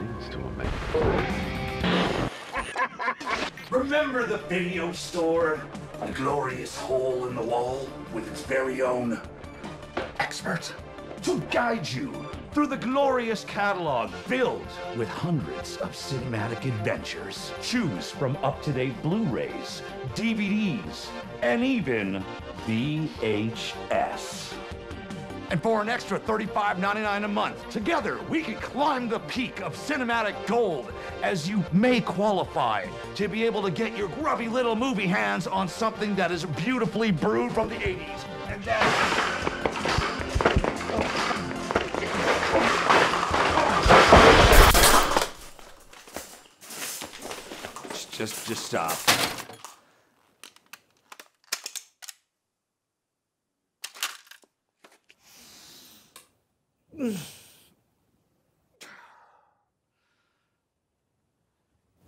things to him, mate. Remember the video store? The glorious hole in the wall with its very own expert to guide you through the glorious catalog filled with hundreds of cinematic adventures. Choose from up-to-date Blu-rays, DVDs, and even VHS. And for an extra $35.99 a month, together we can climb the peak of cinematic gold, as you may qualify to be able to get your grubby little movie hands on something that is beautifully brewed from the 80s. And that's... Just stop.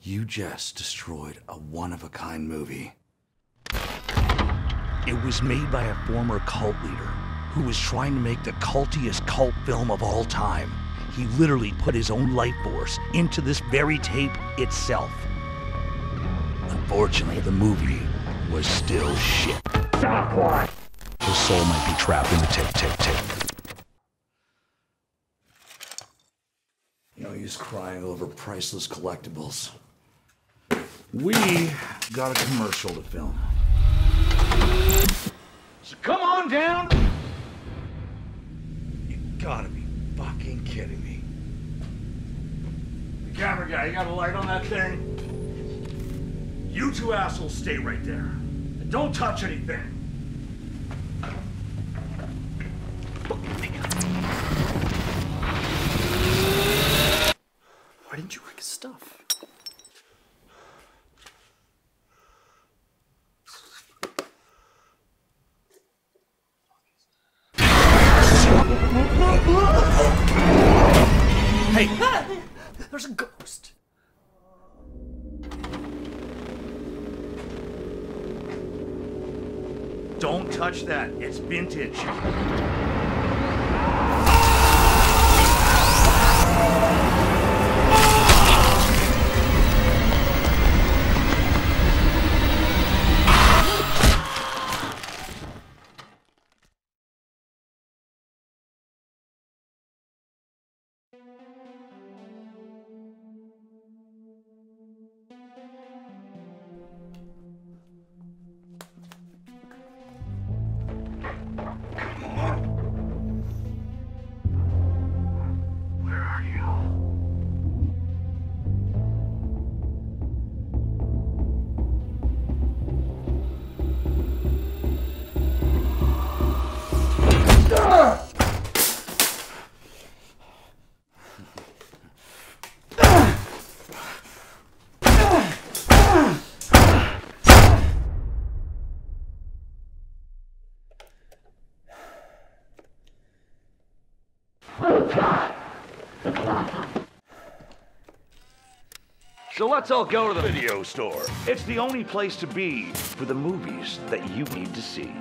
You just destroyed a one-of-a-kind movie. It was made by a former cult leader who was trying to make the cultiest cult film of all time. He literally put his own life force into this very tape itself. Unfortunately, the movie was still shit. Stop what? His soul might be trapped in the tape. No use crying over priceless collectibles. We got a commercial to film. So come on down! You gotta be fucking kidding me. The camera guy, you got a light on that thing? You two assholes stay right there, and don't touch anything. Why didn't you wreck his stuff? Hey, there's a ghost. Don't touch that. It's vintage. So let's all go to the video store. It's the only place to be for the movies that you need to see.